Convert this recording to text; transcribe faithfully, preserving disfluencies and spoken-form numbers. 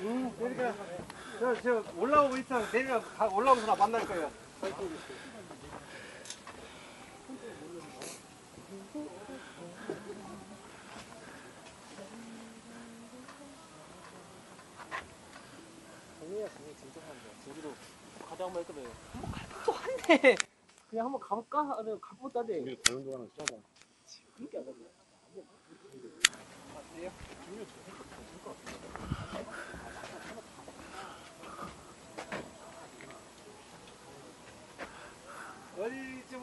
음, 그러니까 저, 저 올라오고 있어. 내일 다 올라오면서 나 만날 거예요. 정리야, 정리 진정한데. 제주도 가자 한번 했거든. 한번 갈것도 한데. 그냥 한번 가볼까? 아니, 가보자. 우리 가는 동안은 짜봐. 그렇게 안 가네. 맞네요. 어디쯤